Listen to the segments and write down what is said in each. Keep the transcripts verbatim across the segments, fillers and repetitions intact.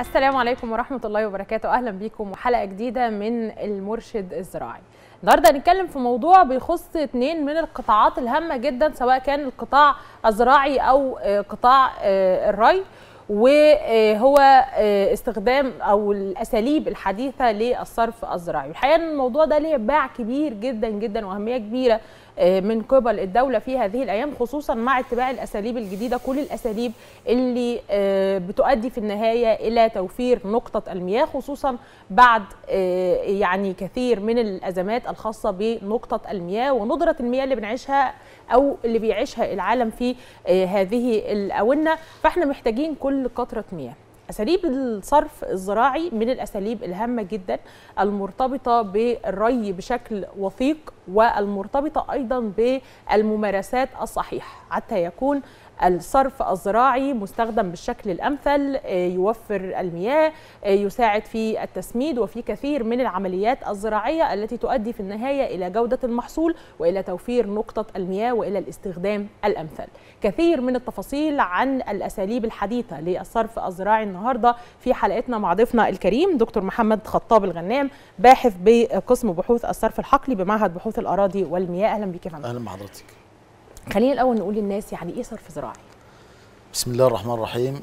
السلام عليكم ورحمة الله وبركاته، أهلا بيكم وحلقة جديدة من المرشد الزراعي. النهارده هنتكلم في موضوع بيخص اتنين من القطاعات الهامة جدا، سواء كان القطاع الزراعي أو قطاع الري، وهو استخدام أو الأساليب الحديثة للصرف الزراعي. الحقيقة إن الموضوع ده ليه باع كبير جدا جدا وأهمية كبيرة من قبل الدولة في هذه الأيام، خصوصا مع اتباع الأساليب الجديدة، كل الأساليب اللي بتؤدي في النهاية إلى توفير نقطة المياه، خصوصا بعد يعني كثير من الأزمات الخاصة بنقطة المياه وندرة المياه اللي بنعيشها أو اللي بيعيشها العالم في هذه الأونة. فإحنا محتاجين كل قطرة مياه. أساليب الصرف الزراعي من الأساليب الهامة جدا المرتبطة بالري بشكل وثيق، والمرتبطة أيضا بالممارسات الصحيحة حتى يكون الصرف الزراعي مستخدم بالشكل الأمثل، يوفر المياه، يساعد في التسميد وفي كثير من العمليات الزراعية التي تؤدي في النهاية إلى جودة المحصول وإلى توفير نقطة المياه وإلى الاستخدام الأمثل. كثير من التفاصيل عن الأساليب الحديثة للصرف الزراعي النهاردة في حلقتنا مع ضيفنا الكريم دكتور محمد خطاب الغنام، باحث بقسم بحوث الصرف الحقلي بمعهد بحوث الأراضي والمياه. أهلا بك يا فندم. أهلا بحضرتك. خلينا الأول نقول للناس يعني إيه صرف زراعي؟ بسم الله الرحمن الرحيم.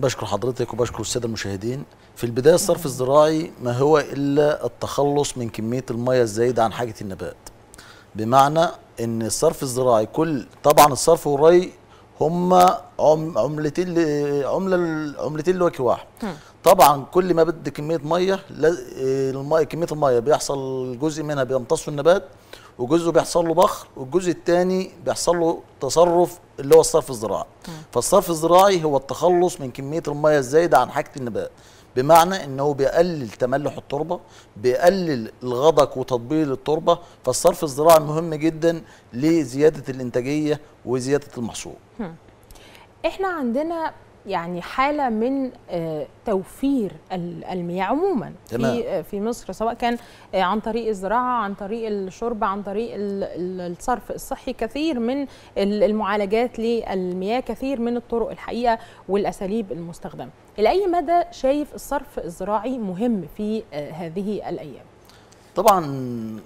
بشكر حضرتك وبشكر السادة المشاهدين. في البداية الصرف الزراعي ما هو إلا التخلص من كمية المياه الزايدة عن حاجة النبات، بمعنى إن الصرف الزراعي كل طبعا الصرف والري هما عملتين عملة عملتين لوجه واحد. طبعا كل ما بدي كمية مياه كمية المياه بيحصل جزء منها بيمتصه النبات، وجزء بيحصل له بخر، والجزء الثاني بيحصل له تصرف اللي هو الصرف الزراعي. فالصرف الزراعي هو التخلص من كميه الميه الزايده عن حاجه النبات، بمعنى انه بيقلل تملح التربه، بيقلل الغدق وتطبيل التربه. فالصرف الزراعي مهم جدا لزياده الانتاجيه وزياده المحصول. احنا عندنا يعني حالة من توفير المياه عموما في في مصر، سواء كان عن طريق الزراعة، عن طريق الشرب، عن طريق الصرف الصحي. كثير من المعالجات للمياه، كثير من الطرق الحقيقة والأساليب المستخدمة. إلى أي مدى شايف الصرف الزراعي مهم في هذه الأيام؟ طبعا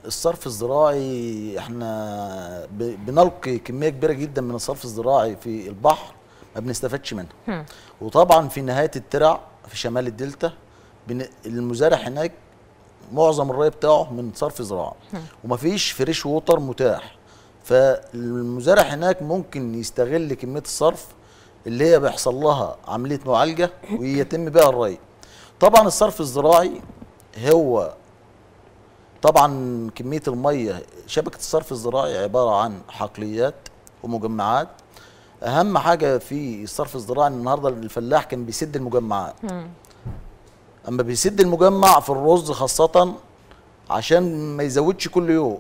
الصرف الزراعي احنا بنلقي كمية كبيرة جدا من الصرف الزراعي في البحر ما بنستفادش منها. وطبعا في نهايه الترع في شمال الدلتا المزارع هناك معظم الري بتاعه من صرف زراعه، ومفيش فريش ووتر متاح، فالمزارع هناك ممكن يستغل كميه الصرف اللي هي بيحصل لها عمليه معالجه ويتم بها الري. طبعا الصرف الزراعي هو طبعا كميه الميه. شبكه الصرف الزراعي عباره عن حقليات ومجمعات. اهم حاجه في الصرف الزراعي النهارده الفلاح كان بيسد المجمعات. اما بيسد المجمع في الرز خاصه عشان ما يزودش كل يوم،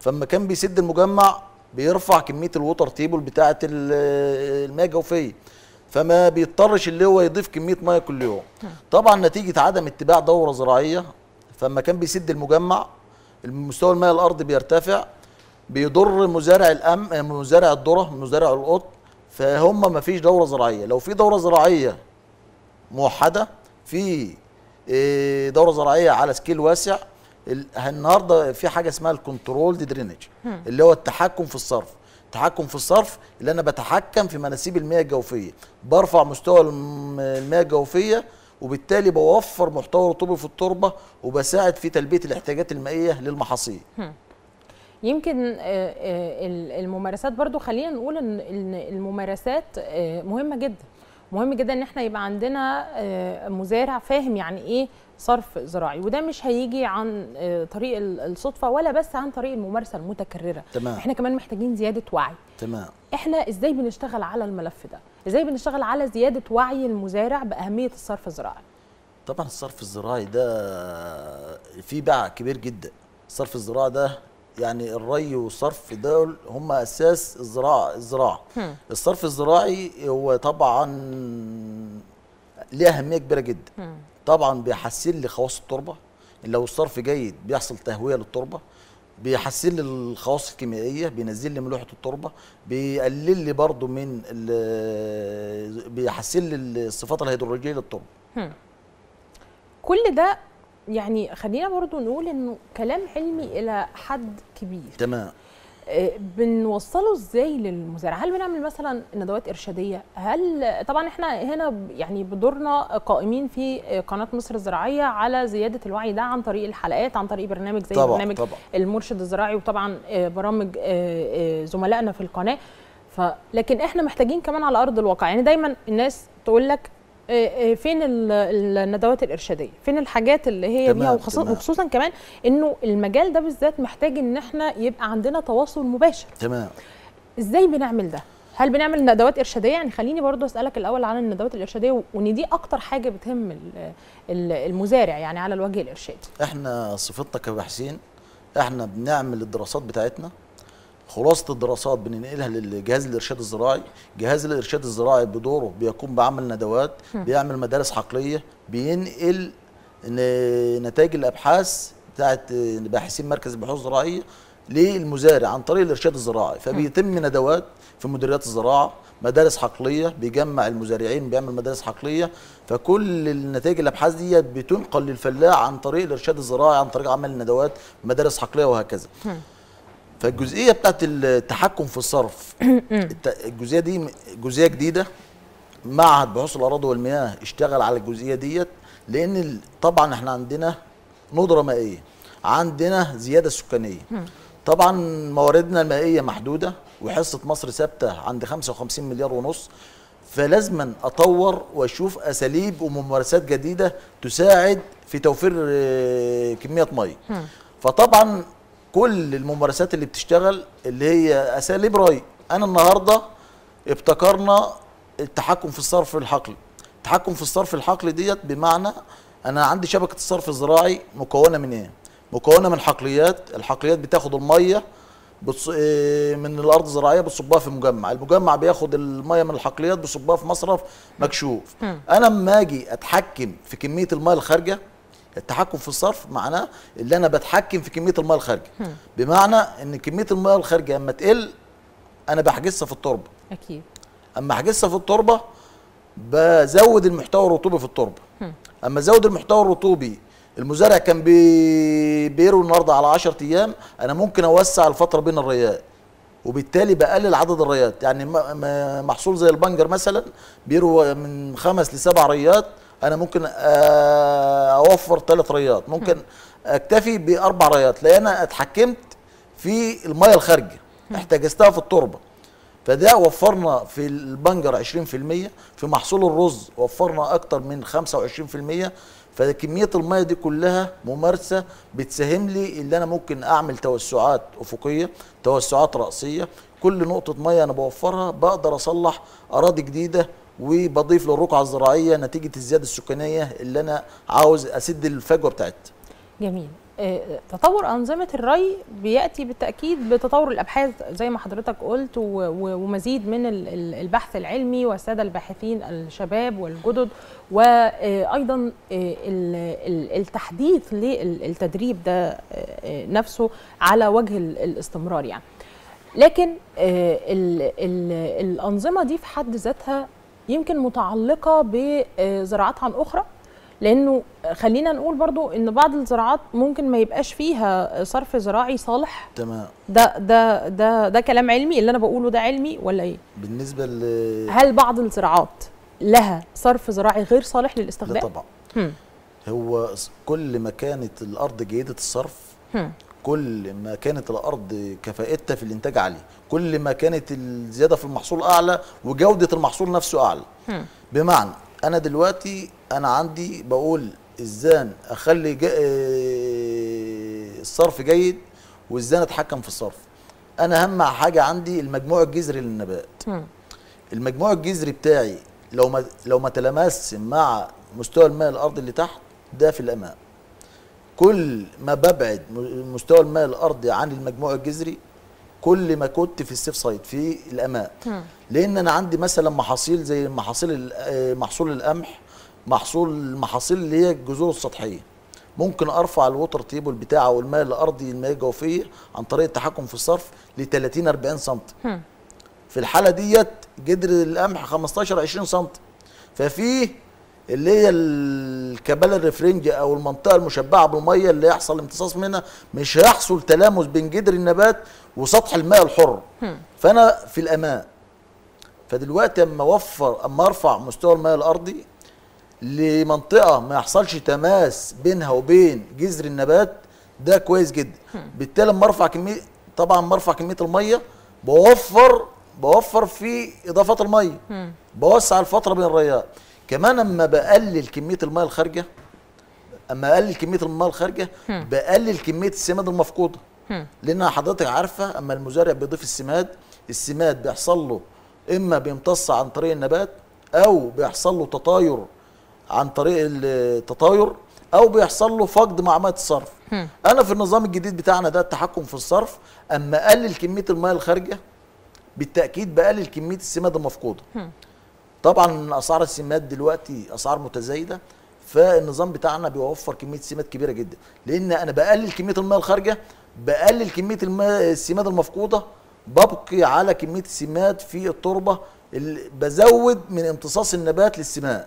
فاما كان بيسد المجمع بيرفع كميه الوتر تيبل بتاعه المياه الجوفيه، فما بيضطرش اللي هو يضيف كميه ميه كل يوم. طبعا نتيجه عدم اتباع دوره زراعيه، فاما كان بيسد المجمع مستوى المياه الارض بيرتفع، بيضر مزارع الأم مزارع الذره، مزارع القط، فهم ما فيش دوره زراعيه. لو في دوره زراعيه موحده، في دوره زراعيه على سكيل واسع، النهارده في حاجه اسمها الكنترول درينج، اللي هو التحكم في الصرف. التحكم في الصرف اللي انا بتحكم في مناسيب المياه الجوفيه، برفع مستوى المياه الجوفيه، وبالتالي بوفر محتوى رطوبي في التربه، وبساعد في تلبيه الاحتياجات المائيه للمحاصيل. يمكن الممارسات برضو، خلينا نقول ان الممارسات مهمه جدا، مهم جدا ان احنا يبقى عندنا مزارع فاهم يعني ايه صرف زراعي، وده مش هيجي عن طريق الصدفه ولا بس عن طريق الممارسه المتكرره. تمام. احنا كمان محتاجين زياده وعي. تمام. احنا ازاي بنشتغل على الملف ده؟ ازاي بنشتغل على زياده وعي المزارع باهميه الصرف الزراعي؟ طبعا الصرف الزراعي ده فيه باع كبير جدا. الصرف الزراعي ده يعني الري والصرف دول هم اساس الزراعه الزراعه الصرف الزراعي هو طبعا ليه اهميه كبيره جدا. طبعا بيحسن لي خواص التربه، لو الصرف جيد بيحصل تهويه للتربه، بيحسن لي الخواص الكيميائيه، بينزل لي ملوحه التربه، بيقلل لي برضو من بيحسن لي الصفات الهيدرولوجيه للتربه. كل ده يعني خلينا برضو نقول انه كلام علمي الى حد كبير. تمام. بنوصله ازاي للمزارع؟ هل بنعمل مثلا ندوات ارشاديه؟ هل طبعا احنا هنا يعني بدورنا قائمين في قناه مصر الزراعيه على زياده الوعي ده عن طريق الحلقات، عن طريق برنامج زي طبعًا برنامج طبعًا المرشد الزراعي، وطبعا برامج زملائنا في القناه. ف لكن احنا محتاجين كمان على ارض الواقع، يعني دايما الناس تقول لك فين الندوات الارشاديه، فين الحاجات اللي هي بيها، وخصوصا كمان انه المجال ده بالذات محتاج ان احنا يبقى عندنا تواصل مباشر. تمام. ازاي بنعمل ده؟ هل بنعمل ندوات ارشاديه؟ يعني خليني برضو اسالك الاول عن الندوات الارشاديه، وان دي اكتر حاجه بتهم المزارع يعني على الوجه الارشادي. احنا صفتنا كباحثين احنا بنعمل الدراسات بتاعتنا، خلاصه الدراسات بننقلها للجهاز الارشاد الزراعي. جهاز الارشاد الزراعي بدوره بيقوم بعمل ندوات، بيعمل مدارس حقليه، بينقل نتائج الابحاث بتاعت باحثين مركز البحوث الزراعيه للمزارع عن طريق الارشاد الزراعي. فبيتم ندوات في مديريات الزراعه، مدارس حقليه، بيجمع المزارعين، بيعمل مدارس حقليه. فكل النتائج الابحاث دي بتنقل للفلاح عن طريق الارشاد الزراعي، عن طريق عمل ندوات، مدارس حقليه، وهكذا. فالجزئيه بتاعت التحكم في الصرف الجزئيه دي جزئيه جديده. معهد بحوث الاراضي والمياه اشتغل على الجزئيه ديت، لان طبعا احنا عندنا ندره مائيه، عندنا زياده سكانيه، طبعا مواردنا المائيه محدوده، وحصه مصر ثابته عند خمسة وخمسين مليار ونص. فلازما اطور واشوف اساليب وممارسات جديده تساعد في توفير كميه ميه. فطبعا كل الممارسات اللي بتشتغل اللي هي اساليب ري. انا النهارده ابتكرنا التحكم في الصرف الحقلي. التحكم في الصرف الحقلي ديت بمعنى انا عندي شبكه الصرف الزراعي مكونه من ايه؟ مكونه من حقليات، الحقليات بتاخد الميه بتص... من الارض الزراعيه بتصبها في مجمع، المجمع بياخد الميه من الحقليات بيصبها في مصرف مكشوف. انا اما اجي اتحكم في كميه الميه الخارجه، التحكم في الصرف معناه اللي انا بتحكم في كميه الميه الخارجه، بمعنى ان كميه الميه الخارجه اما تقل انا بحجزها في التربه. اكيد. اما احجزها في التربه بزود المحتوى الرطوبي في التربه. اما ازود المحتوى الرطوبي، المزارع كان بي... بيروي النهارده على عشرة ايام، انا ممكن اوسع الفتره بين الريات، وبالتالي بقلل عدد الريات. يعني محصول زي البنجر مثلا بيروي من خمس لسبع ريات، أنا ممكن أوفر ثلاث ريات، ممكن أكتفي بأربع ريات، لأن أنا اتحكمت في المية الخارجة، احتجزتها في التربة. فده وفرنا في البنجر عشرين في المية، في محصول الرز وفرنا أكتر من خمسة وعشرين في المية. فكمية المية دي كلها ممارسة بتساهم لي اللي أنا ممكن أعمل توسعات أفقية، توسعات رأسية. كل نقطة مية أنا بوفرها بقدر أصلح أراضي جديدة، وبضيف للرقعه الزراعيه نتيجه الزياده السكانيه اللي انا عاوز اسد الفجوه بتاعتها. جميل. تطور انظمه الري بياتي بالتاكيد بتطور الابحاث زي ما حضرتك قلت، ومزيد من البحث العلمي والساده الباحثين الشباب والجدد، وايضا التحديث للتدريب ده نفسه على وجه الاستمرار يعني. لكن الانظمه دي في حد ذاتها يمكن متعلقه بزراعات عن اخرى، لانه خلينا نقول برضو ان بعض الزراعات ممكن ما يبقاش فيها صرف زراعي صالح. تمام. ده ده ده ده كلام علمي اللي انا بقوله، ده علمي ولا ايه؟ بالنسبه ل هل بعض الزراعات لها صرف زراعي غير صالح للاستخدام؟ لا طبعا. هم. هو كل ما كانت الارض جيده الصرف، هم. كل ما كانت الارض كفاءتها في الانتاج عاليه، كل ما كانت الزياده في المحصول اعلى وجوده المحصول نفسه اعلى. بمعنى انا دلوقتي انا عندي بقول ازاي اخلي الصرف جيد، وازاي اتحكم في الصرف. انا اهم حاجه عندي المجموع الجذري للنبات. المجموع الجذري بتاعي لو ما لو ما تلامسش مع مستوى الماء الارض اللي تحت ده في الامام. كل ما ببعد مستوى الماء الارضي عن المجموع الجذري كل ما كنت في السيف سايد في الاماء. لان انا عندي مثلا محاصيل زي محاصيل محصول القمح، محصول المحاصيل اللي هي الجذور السطحيه، ممكن ارفع الوتر تيبل بتاعه والماء الارضي الماء الجوفيه عن طريق التحكم في الصرف ل ثلاثين أربعين سم. في الحاله ديت جدر القمح خمستاشر عشرين سم. ففي اللي هي الكبال الرفرنج او المنطقه المشبعه بالميه اللي يحصل امتصاص منها، مش هيحصل تلامس بين جدر النبات وسطح الماء الحر. فانا في الامان. فدلوقتي اما اوفر اما ارفع مستوى الماء الارضي لمنطقه ما يحصلش تماس بينها وبين جذر النبات، ده كويس جدا. بالتالي اما ارفع كميه، طبعا اما ارفع كميه الميه بوفر بوفر في اضافات الميه، بوسع الفتره بين الريات. كمان اما بقلل كميه الميه الخارجه، اما اقلل كميه الميه الخارجه بقلل كميه السماد المفقوده، لان حضرتك عارفه اما المزارع بيضيف السماد، السماد بيحصل له اما بيمتص عن طريق النبات او بيحصل له تطاير عن طريق التطاير او بيحصل له فقد مع ميه الصرف. انا في النظام الجديد بتاعنا ده التحكم في الصرف، اما اقلل كميه الميه الخارجه بالتاكيد بقلل كميه السماد المفقوده. طبعا اسعار السماد دلوقتي اسعار متزايده، فالنظام بتاعنا بيوفر كميه سماد كبيره جدا، لان انا بقلل كميه الميه الخارجه بقلل كميه السماد المفقوده، ببقي على كميه السماد في التربه، بزود من امتصاص النبات للسماد.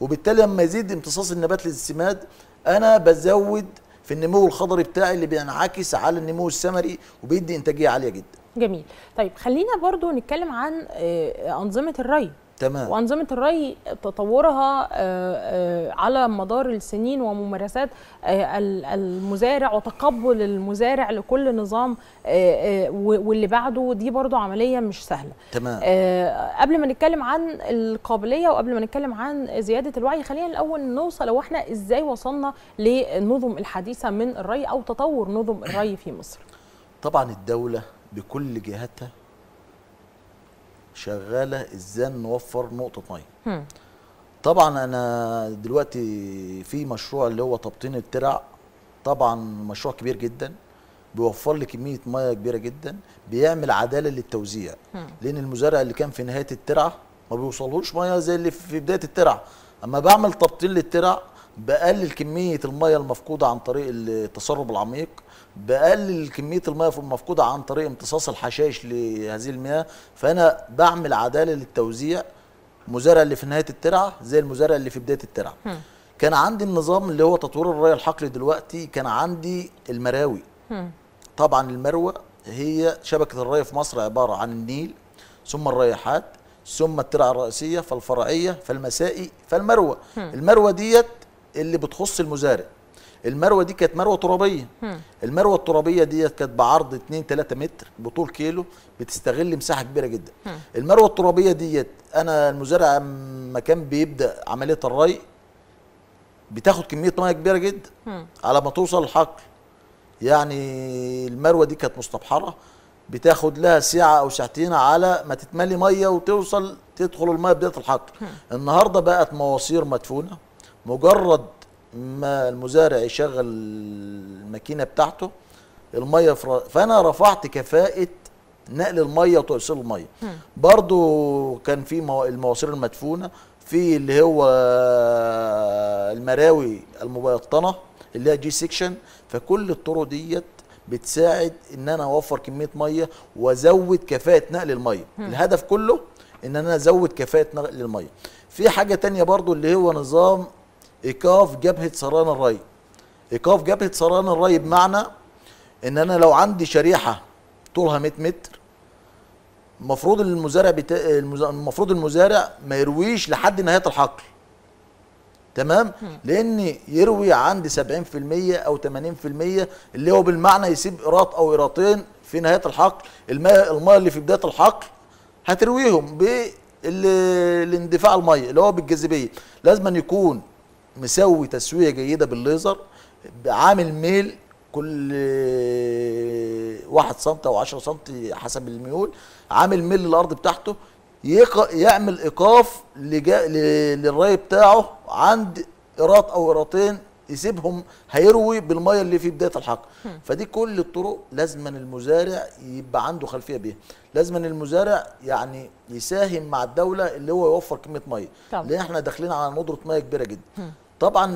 وبالتالي لما يزيد امتصاص النبات للسماد انا بزود في النمو الخضري بتاعي اللي بينعكس على النمو الثمري وبيدي انتاجيه عاليه جدا. جميل. طيب خلينا برضو نتكلم عن انظمه الري. تمام. وانظمه الري تطورها على مدار السنين وممارسات المزارع وتقبل المزارع لكل نظام واللي بعده، دي برضو عمليه مش سهله. تمام. قبل ما نتكلم عن القابليه وقبل ما نتكلم عن زياده الوعي، خلينا الاول نوصل لو احنا ازاي وصلنا للنظم الحديثه من الري او تطور نظم الري في مصر. طبعا الدوله بكل جهاتها شغاله ازاي نوفر نقطه ميه. طبعا انا دلوقتي في مشروع اللي هو تبطين الترع، طبعا مشروع كبير جدا بيوفر لي كميه ميه كبيره جدا، بيعمل عداله للتوزيع، لان المزارع اللي كان في نهايه الترع ما بيوصلهوش ميه زي اللي في بدايه الترع. اما بعمل تبطين للترع بقلل كميه الميه المفقوده عن طريق التسرب العميق، بقلل كميه الميه المفقوده عن طريق امتصاص الحشائش لهذه المياه، فانا بعمل عداله للتوزيع، المزارع اللي في نهايه الترعه زي المزارع اللي في بدايه الترعه. كان عندي النظام اللي هو تطوير الري الحقلي، دلوقتي كان عندي المراوي. طبعا المروه هي شبكه الري في مصر عباره عن النيل ثم الريحات ثم الترعه الرئيسيه فالفرعيه فالمسائي فالمروه. المروه ديت اللي بتخص المزارع. المروه دي كانت مروه ترابيه. المروه الترابيه دي كانت بعرض اتنين تلاتة متر بطول كيلو، بتستغل مساحه كبيره جدا. المروه الترابيه دي انا المزارع ما كان بيبدا عمليه الري بتاخد كميه ميه كبيره جدا على ما توصل الحقل. يعني المروه دي كانت مستبحره بتاخد لها ساعه او ساعتين على ما تتملي ميه وتوصل تدخل الميه بدايه الحقل. النهارده بقت مواسير مدفونه، مجرد ما المزارع يشغل الماكينه بتاعته الميه فر... فانا رفعت كفاءه نقل الميه وتوصيل الميه. برضو كان في مو... المواسير المدفونه، في اللي هو المراوي المبيطنه اللي هي جي سيكشن. فكل الطرق ديت بتساعد ان انا اوفر كميه ميه وازود كفاءه نقل الميه. الهدف كله ان انا ازود كفاءه نقل الميه. في حاجه تانية برضو اللي هو نظام ايقاف جبهه سران الري. ايقاف جبهه سران الري بمعنى ان انا لو عندي شريحه طولها مية متر، المفروض المزارع بتا... المفروض المزارع ما يرويش لحد نهايه الحقل. تمام؟ لان يروي عند سبعين بالمية او ثمانين بالمية، اللي هو بالمعنى يسيب قراط او قراطين في نهايه الحقل، الماء الماء اللي في بدايه الحقل هترويهم بالاندفاع الميه اللي هو بالجاذبيه. لازم أن يكون مسوي تسويه جيده بالليزر، عامل ميل كل واحد سم او عشرة سم حسب الميول، عامل ميل للارض بتاعته، يعمل ايقاف للري بتاعه عند قراط او قراطين يسيبهم هيروي بالميه اللي في بدايه الحقل. فدي كل الطرق لازم المزارع يبقى عنده خلفيه بيها. لازم المزارع يعني يساهم مع الدوله اللي هو يوفر كميه ميه، لان احنا داخلين على ندره ميه كبيره جدا. طبعا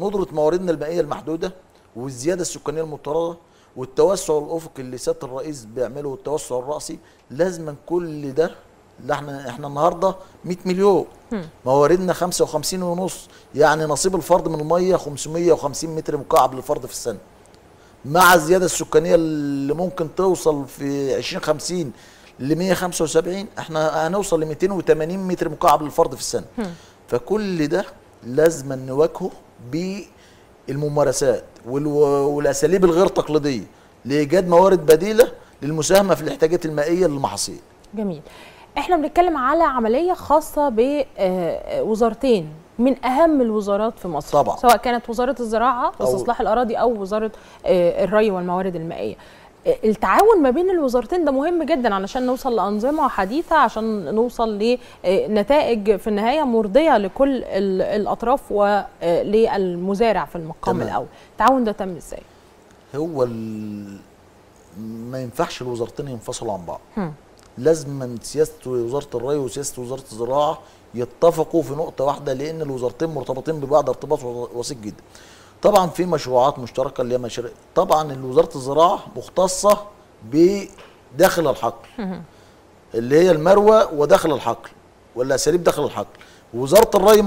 ندرة مواردنا المائية المحدودة والزيادة السكانية المضطردة والتوسع الأفقي اللي سيادة الرئيس بيعمله والتوسع الرأسي، لازم كل ده اللي احنا احنا النهارده مئة مليون، مواردنا خمسة وخمسين ونص، يعني نصيب الفرد من الميه خمسمئة وخمسين متر مكعب للفرد في السنه، مع الزياده السكانيه اللي ممكن توصل في عشرين خمسين ل مئة وخمسة وسبعين، احنا هنوصل ل مئتين وثمانين متر مكعب للفرد في السنه. م. فكل ده لازم نواجهه بالممارسات والاساليب الغير تقليديه لايجاد موارد بديله للمساهمه في الاحتياجات المائيه للمحاصيل. جميل. احنا بنتكلم على عمليه خاصه بوزارتين من اهم الوزارات في مصر طبعا، سواء كانت وزاره الزراعه واستصلاح الاراضي او وزاره الري والموارد المائيه. التعاون ما بين الوزارتين ده مهم جدا علشان نوصل لانظمه حديثه، عشان نوصل لنتائج في النهايه مرضيه لكل الاطراف وللمزارع في المقام الاول. التعاون ده تم ازاي؟ هو ال... ما ينفعش الوزارتين ينفصلوا عن بعض. هم. لازم سياسه وزاره الري وسياسه وزاره الزراعه يتفقوا في نقطه واحده، لان الوزارتين مرتبطين ببعض ارتباط وثيق جدا. طبعا في مشروعات مشتركه اللي هي مشاريع، طبعا وزاره الزراعه مختصه بداخل الحقل اللي هي المروه وداخل الحقل والاساليب داخل الحقل، وزاره الري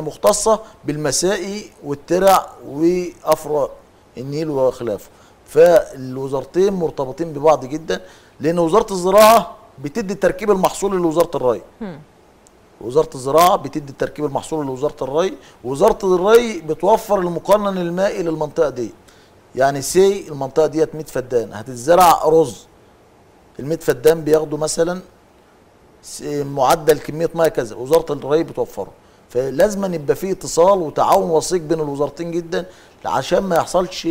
مختصه بالمسائي والترع وافرع النيل وخلافه. فالوزارتين مرتبطين ببعض جدا، لأن وزارة الزراعة بتدي تركيب المحصول لوزارة الري. م. وزارة الزراعة بتدي تركيب المحصول لوزارة الري، وزارة الري بتوفر المقنن المائي للمنطقة دي. يعني سي المنطقة دي مئة فدان هتتزرع رز، المئة فدان بياخدوا مثلا معدل كمية مية كذا، وزارة الري بتوفره. فلازم يبقى فيه اتصال وتعاون وثيق بين الوزارتين جدا عشان ما يحصلش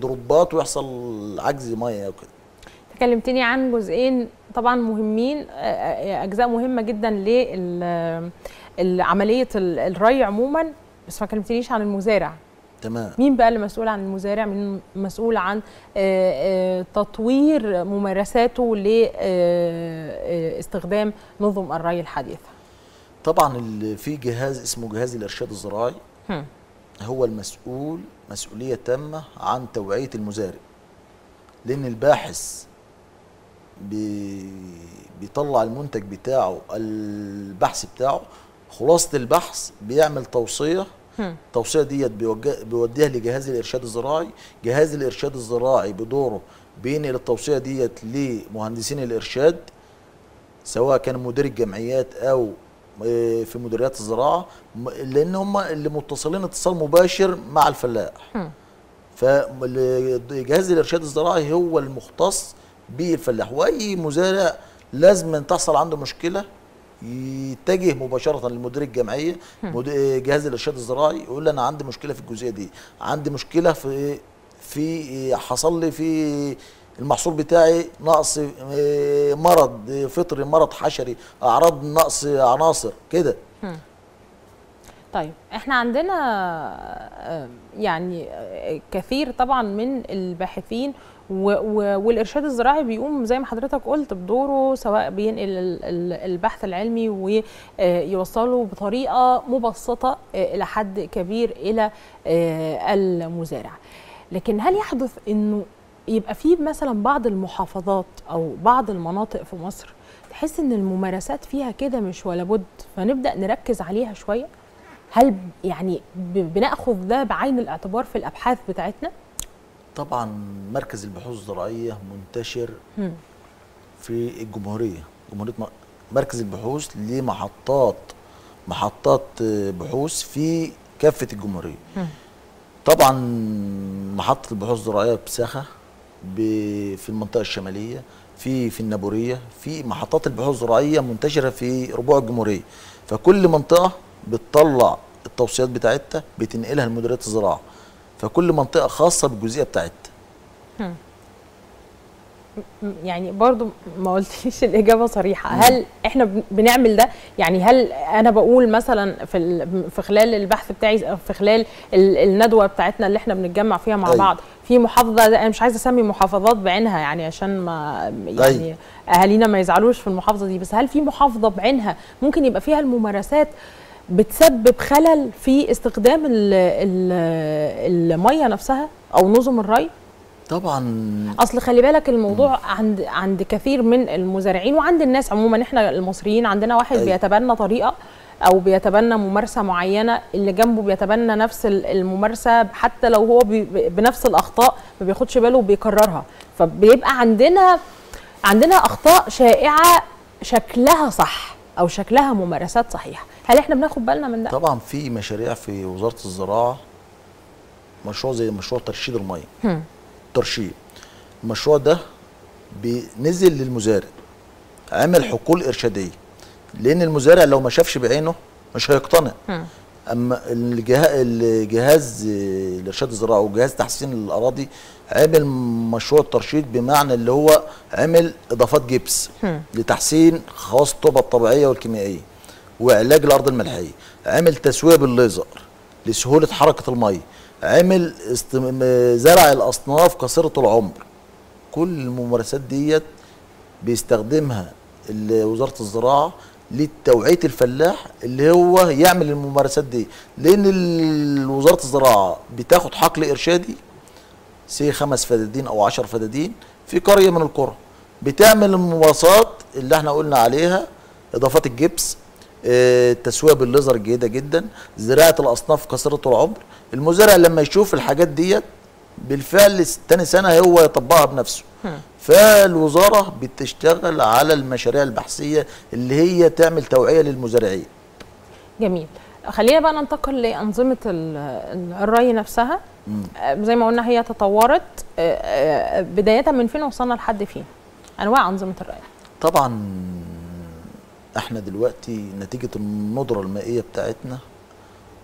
ضربات ويحصل عجز مية وكده. تكلمتني عن جزئين طبعا مهمين، اجزاء مهمه جدا لعمليه الري عموما، بس ما كلمتنيش عن المزارع. تمام. مين بقى اللي مسؤول عن المزارع؟ مين مسؤول عن تطوير ممارساته لاستخدام نظم الري الحديثه؟ طبعا في جهاز اسمه جهاز الارشاد الزراعي، هو المسؤول مسؤوليه تامه عن توعيه المزارع، لأن الباحث بيطلع المنتج بتاعه، البحث بتاعه، خلاصة البحث بيعمل توصية، التوصية ديت بيوديها لجهاز الإرشاد الزراعي، جهاز الإرشاد الزراعي بدوره بينقل التوصية ديت لمهندسين الإرشاد سواء كان مدير الجمعيات أو في مديريات الزراعة، لأن هم اللي متصلين اتصال مباشر مع الفلاح. فجهاز الارشاد الزراعي هو المختص بالفلاح، واي مزارع لازم تحصل عنده مشكله يتجه مباشره لمدير الجمعيه، جهاز الارشاد الزراعي يقول له انا عندي مشكله في الجزئيه دي، عندي مشكله في في حصل لي في المحصول بتاعي نقص، مرض فطري، مرض حشري، اعراض نقص عناصر كده. طيب احنا عندنا يعني كثير طبعا من الباحثين والارشاد الزراعي بيقوم زي ما حضرتك قلت بدوره، سواء بينقل البحث العلمي ويوصله بطريقه مبسطه الى حد كبير الى المزارع، لكن هل يحدث انه يبقى في مثلا بعض المحافظات او بعض المناطق في مصر تحس ان الممارسات فيها كده مش ولا بد، فنبدا نركز عليها شويه؟ هل يعني بناخذ ده بعين الاعتبار في الابحاث بتاعتنا؟ طبعا مركز البحوث الزراعيه منتشر م. في الجمهوريه، جمهوريه مركز البحوث ليه محطات محطات بحوث في كافه الجمهوريه. م. طبعا محطه البحوث الزراعيه بساخه في المنطقه الشماليه، في في النابوريه، في محطات البحوث الزراعيه منتشره في ربوع الجمهوريه، فكل منطقه بتطلع التوصيات بتاعتها بتنقلها لمديريات الزراعه، فكل منطقه خاصه بالجزئيه بتاعتها. هم. يعني برضو ما قلتليش الاجابه صريحه، هل احنا بنعمل ده؟ يعني هل انا بقول مثلا في في خلال البحث بتاعي، في خلال الندوه بتاعتنا اللي احنا بنتجمع فيها مع أي. بعض في محافظه، انا مش عايزه اسمي محافظات بعينها يعني عشان ما يعني أي. اهالينا ما يزعلوش في المحافظه دي، بس هل في محافظه بعينها ممكن يبقى فيها الممارسات بتسبب خلل في استخدام الميه نفسها او نظم الري؟ طبعا. اصل خلي بالك الموضوع م. عند عند كثير من المزارعين وعند الناس عموما، احنا المصريين عندنا واحد أي. بيتبنى طريقه او بيتبنى ممارسه معينه، اللي جنبه بيتبنى نفس الممارسه حتى لو هو بنفس الاخطاء ما بياخدش باله وبيكررها، فبيبقى عندنا عندنا اخطاء شائعه شكلها صح او شكلها ممارسات صحيحه. هل احنا بناخد بالنا من ده؟ طبعا في مشاريع في وزاره الزراعه، مشروع زي مشروع ترشيد الميه، ترشيد المشروع ده بنزل للمزارع، عمل حقول ارشاديه، لان المزارع لو ما شافش بعينه مش هيقتنع. اما الجهاز الارشاد الزراعي وجهاز تحسين الاراضي عمل مشروع الترشيد، بمعنى اللي هو عمل اضافات جبس لتحسين خواص التربه الطبيعيه والكيميائيه وعلاج الارض الملحيه، عمل تسويه بالليزر لسهوله حركه الميه، عمل زرع الاصناف قصيره العمر. كل الممارسات ديت بيستخدمها وزاره الزراعه لتوعيه الفلاح اللي هو يعمل الممارسات دي، لان وزاره الزراعه بتاخد حقل ارشادي سي خمس فدادين او عشر فدادين في قريه من القرى، بتعمل الممارسات اللي احنا قلنا عليها، اضافات الجبس، التسويه بالليزر جيده جدا، زراعه الاصناف قصيره العمر. المزارع لما يشوف الحاجات ديت بالفعل تاني سنه هو يطبقها بنفسه. فالوزاره بتشتغل على المشاريع البحثيه اللي هي تعمل توعيه للمزارعين. جميل. خلينا بقى ننتقل لانظمه الري نفسها. مم. زي ما قلنا هي تطورت، بدايه من فين وصلنا لحد فين؟ انواع انظمه الري. طبعا احنا دلوقتي نتيجه الندره المائيه بتاعتنا،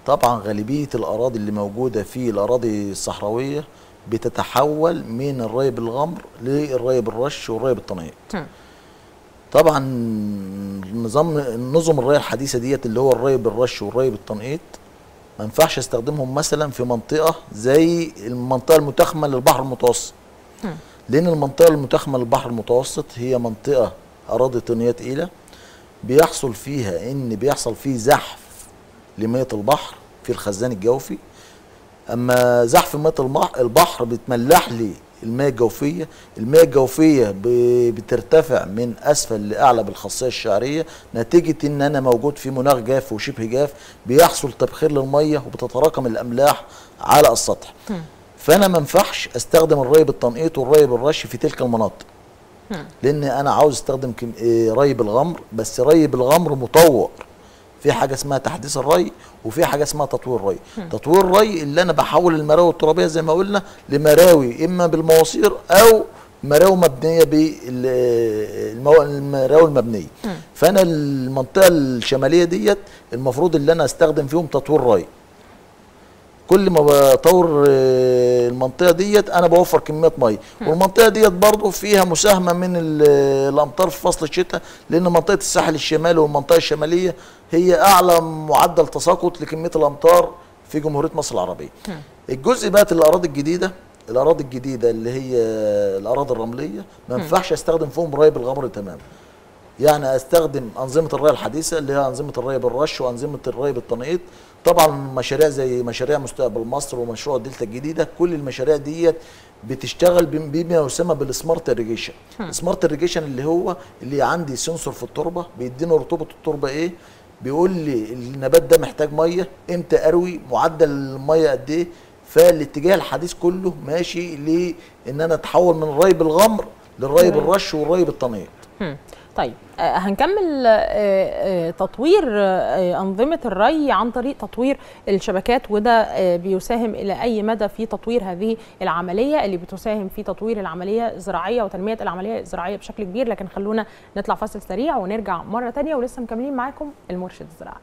طبعا غالبيه الاراضي اللي موجوده في الاراضي الصحراويه بتتحول من الري بالغمر للري بالرش والري بالطنيه. طبعا نظام نظم الري الحديثه ديت اللي هو الري بالرش والري بالتنقيط ما ينفعش استخدمهم مثلا في منطقه زي المنطقه المتاخمه للبحر المتوسط، لان المنطقه المتاخمه للبحر المتوسط هي منطقه اراضي طينيه تقيله، بيحصل فيها ان بيحصل فيه زحف لميه البحر في الخزان الجوفي. اما زحف ميه البحر بتملح لي المياه الجوفيه، المياه الجوفيه بترتفع من اسفل لاعلى بالخاصيه الشعريه، نتيجه ان انا موجود في مناخ جاف وشبه جاف بيحصل تبخير للميه وبتتراكم الاملاح على السطح. فانا ما ينفعش استخدم الري بالتنقيط والري بالرش في تلك المناطق، لان انا عاوز استخدم ري بالغمر، بس ري بالغمر مطور. في حاجه اسمها تحديث الري وفي حاجه اسمها تطوير الري. تطوير الري اللي انا بحول المراوي الترابيه زي ما قلنا لمراوي اما بالمواصير او مراوي مبنيه بالمراوي المبنيه. فانا المنطقه الشماليه ديت المفروض اللي انا استخدم فيهم تطوير ري. كل ما بطور المنطقه ديت انا بوفر كميات ميه، والمنطقه ديت برضو فيها مساهمه من الامطار في فصل الشتاء، لان منطقه الساحل الشمالي والمنطقه الشماليه هي اعلى معدل تساقط لكميه الامطار في جمهوريه مصر العربيه. الجزء بقى الاراضي الجديده، الاراضي الجديده اللي هي الاراضي الرمليه ما ينفعش استخدم فيهم ري بالغمر تماما. يعني استخدم انظمه الري الحديثه اللي هي انظمه الري بالرش وانظمه الري بالتنقيط. طبعا مشاريع زي مشاريع مستقبل مصر ومشروع الدلتا الجديده، كل المشاريع ديت بتشتغل بما يسمى بالسمارت اريجيشن. السمارت اريجيشن اللي هو اللي عندي سنسور في التربه بيديني رطوبه التربه ايه، بيقول لي النبات ده محتاج ميه امتى، اروي معدل الميه قد ايه. فالاتجاه الحديث كله ماشي لان انا اتحول من الري بالغمر للري بالرش والري بالتنقيط. طيب هنكمل تطوير أنظمة الري عن طريق تطوير الشبكات، وده بيساهم إلى أي مدى في تطوير هذه العملية اللي بتساهم في تطوير العملية الزراعية وتنمية العملية الزراعية بشكل كبير. لكن خلونا نطلع فاصل سريع ونرجع مرة تانية، ولسه مكملين معاكم المرشد الزراعي.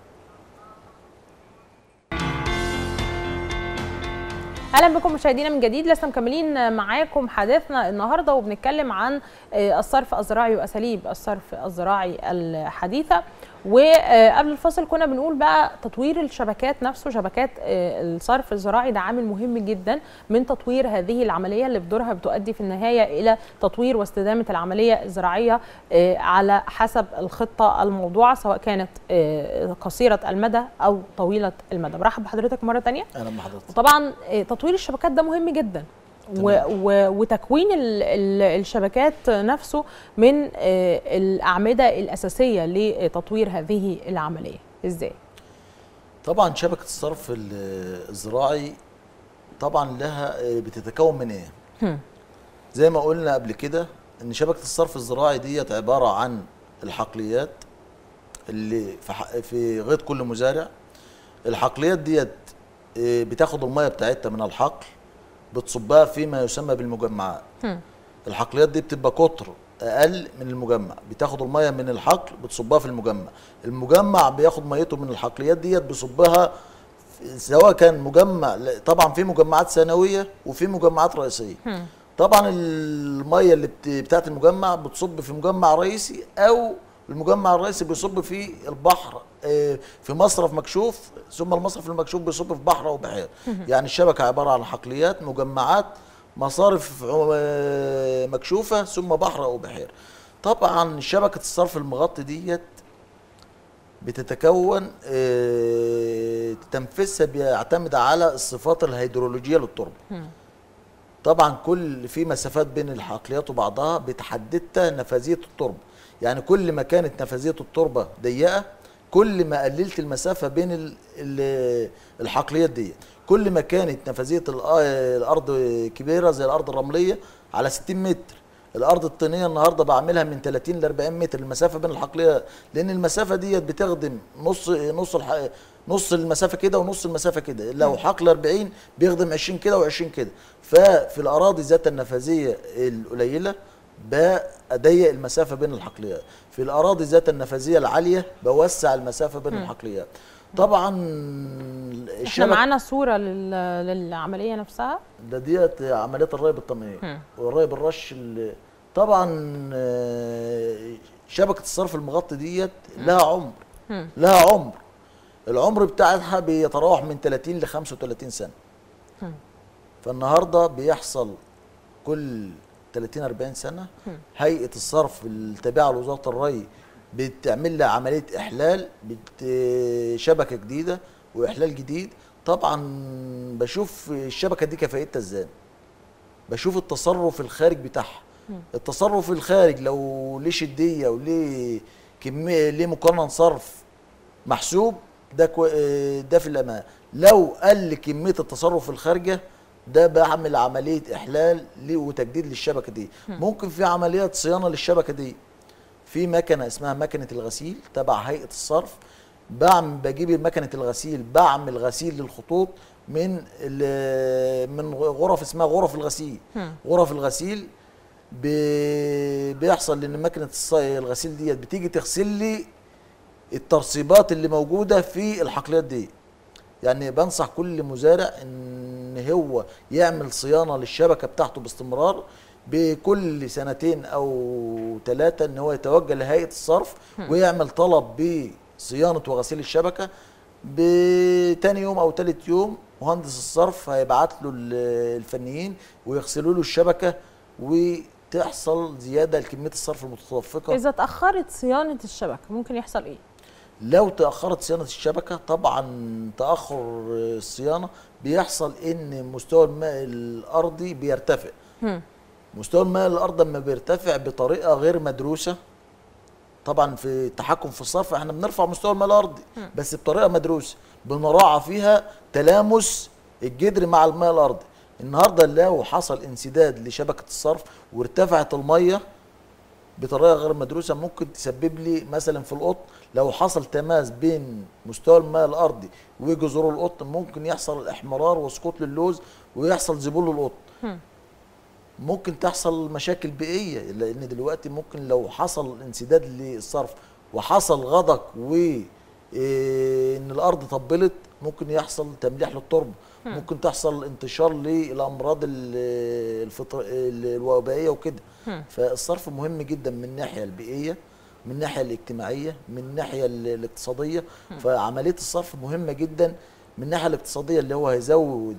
اهلا بكم مشاهدينا من جديد، لسه مكملين معاكم حديثنا النهارده وبنتكلم عن الصرف الزراعي واساليب الصرف الزراعي الحديثه، وقبل الفاصل كنا بنقول بقى تطوير الشبكات نفسه، شبكات الصرف الزراعي ده عامل مهم جدا من تطوير هذه العملية اللي بدورها بتؤدي في النهاية إلى تطوير واستدامة العملية الزراعية على حسب الخطة الموضوعة سواء كانت قصيرة المدى أو طويلة المدى. برحب بحضرتك مرة تانية. أهلا بحضرتك. طبعا تطوير الشبكات ده مهم جدا وتكوين الشبكات نفسه من الأعمدة الأساسية لتطوير هذه العملية إزاي؟ طبعا شبكة الصرف الزراعي طبعا لها بتتكون من إيه؟ زي ما قلنا قبل كده إن شبكة الصرف الزراعي ديت عبارة عن الحقليات اللي في غيط كل مزارع. الحقليات ديت بتاخد المية بتاعتها من الحقل بتصبها فيما يسمى بالمجمعات. الحقليات دي بتبقى قطر اقل من المجمع، بتاخد الميه من الحقل بتصبها في المجمع، المجمع بياخد ميته من الحقليات ديت بيصبها سواء كان مجمع، طبعا في مجمعات ثانويه وفي مجمعات رئيسيه. هم. طبعا الميه اللي بتاعت المجمع بتصب في مجمع رئيسي او المجمع الرئيسي بيصب في البحر في مصرف مكشوف، ثم المصرف المكشوف بيصب في بحر او بحيره. يعني الشبكه عباره عن حقليات، مجمعات، مصارف مكشوفه، ثم بحر او بحيره. طبعا شبكه الصرف المغطي ديت بتتكون تنفيذها بيعتمد على الصفات الهيدرولوجيه للتربه. طبعا كل في مسافات بين الحقليات وبعضها بتحددها نفاذيه التربه. يعني كل ما كانت نفاذيه التربه ضيقه كل ما قللت المسافه بين الحقليات دي، كل ما كانت نفاذيه الارض كبيره زي الارض الرمليه على ستين متر، الارض الطينيه النهارده بعملها من تلاتين ل اربعين متر المسافه بين الحقليات، لان المسافه ديت بتخدم نص نص نص المسافه كده ونص المسافه كده، لو حقل اربعين بيخدم عشرين كده و20 كده، ففي الاراضي ذات النفاذيه القليله بأضيق المسافة بين الحقليات، في الأراضي ذات النفاذية العالية بوسع المسافة بين م. الحقليات. طبعا احنا معانا صورة للعملية نفسها؟ ده ديت عملية الري الطمأنينة والري بالرش. طبعا شبكة الصرف المغطي ديت لها عمر، م. لها عمر، العمر بتاعها بيتراوح من تلاتين ل خمسة وتلاتين سنة. م. فالنهارده بيحصل كل تلاتين اربعين سنة هيئة الصرف التابعة لوزارة الري بتعمل لها عملية إحلال شبكة جديدة وإحلال جديد. طبعا بشوف الشبكة دي كفايتها ازاي، بشوف التصرف الخارج بتاعها. التصرف الخارج لو ليه شدية وليه كمية ليه مقارنة صرف محسوب ده ده في الأمان، لو قل كمية التصرف الخارجة ده بعمل عمليه احلال وتجديد للشبكه دي. ممكن في عمليه صيانه للشبكه دي في مكنه اسمها مكنه الغسيل تبع هيئه الصرف، بعمل بجيب مكنه الغسيل بعمل غسيل للخطوط من من غرف اسمها غرف الغسيل. غرف الغسيل بيحصل ان مكنه الغسيل ديت بتيجي تغسل لي الترسيبات اللي موجوده في الحقليات دي. يعني بنصح كل مزارع ان هو يعمل صيانه للشبكه بتاعته باستمرار بكل سنتين او ثلاثه، ان هو يتوجه لهيئه الصرف ويعمل طلب بصيانه وغسيل الشبكه. بتاني يوم او ثالث يوم مهندس الصرف هيبعت له الفنيين ويغسلوا له الشبكه وتحصل زياده لكميه الصرف المتدفقه. اذا تاخرت صيانه الشبكه ممكن يحصل ايه؟ لو تأخرت صيانة الشبكة، طبعا تأخر الصيانة بيحصل ان مستوى الماء الارضي بيرتفع. م. مستوى الماء الارضي لما بيرتفع بطريقة غير مدروسة، طبعا في التحكم في الصرف احنا بنرفع مستوى الماء الارضي بس بطريقة مدروسة بنراعى فيها تلامس الجدر مع الماء الارضي. النهارده لو حصل انسداد لشبكة الصرف وارتفعت المية بطريقه غير مدروسه ممكن تسبب لي مثلا في القطن، لو حصل تماس بين مستوى الماء الارضي وجذور القطن ممكن يحصل الاحمرار وسقوط للوز ويحصل ذبول للقطن. ممكن تحصل مشاكل بيئيه، لان دلوقتي ممكن لو حصل انسداد للصرف وحصل غدق وان الارض طبلت ممكن يحصل تمليح للتربه، ممكن تحصل انتشار للامراض الفطر الوبائيه وكده. فالصرف مهم جدا من الناحيه البيئيه، من الناحيه الاجتماعيه، من الناحيه الاقتصاديه. فعمليه الصرف مهمه جدا من الناحيه الاقتصاديه، اللي هو هيزود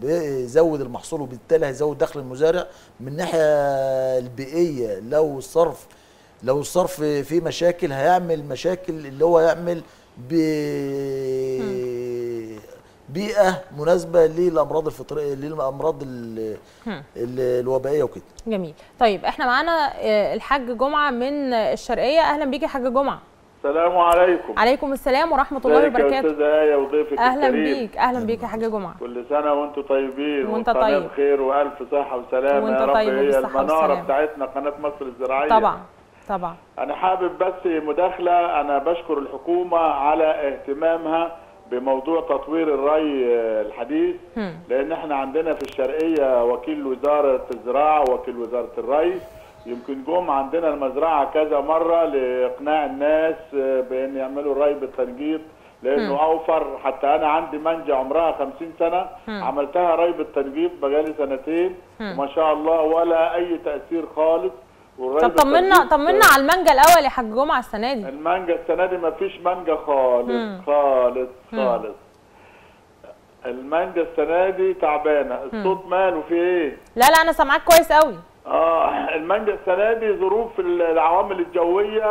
بيزود المحصول وبالتالي هيزود دخل المزارع. من الناحيه البيئيه، لو الصرف لو الصرف فيه مشاكل هيعمل مشاكل، اللي هو يعمل بيئه مناسبه للامراض الفطريه، للامراض الوبائيه وكده. جميل. طيب احنا معانا الحاج جمعه من الشرقيه. اهلا بيك يا حاج جمعه. السلام عليكم. عليكم السلام ورحمه الله وبركاته. ازيك يا استاذه آية وضيفك. اهلا بيك. اهلا بيك يا حاج جمعه. كل سنه وانتم طيبين وانت طيب بخير والف صحه وسلامه يا رب. طيب هي المناره بتاعتنا قناه مصر الزراعيه. طبعا طبعا. انا حابب بس مداخله، انا بشكر الحكومه على اهتمامها بموضوع تطوير الري الحديث، لان احنا عندنا في الشرقيه وكيل وزاره الزراعه وكيل وزاره الري، يمكن جم عندنا المزرعه كذا مره لاقناع الناس بان يعملوا الري بالتنجيط لانه م. اوفر. حتى انا عندي منجه عمرها خمسين سنة م. عملتها ري بالتنجيط بقالي سنتين م. وما شاء الله ولا اي تاثير خالص. طب طمنا طمنا على المانجا الاول يا حاج جمعه. السنه دي المانجا السنه دي ما فيش مانجا خالص مم. خالص خالص. المانجا السنه دي تعبانه. الصوت ماله في ايه؟ لا لا انا سامعاك كويس قوي. اه المانجا السنه دي ظروف العوامل الجويه،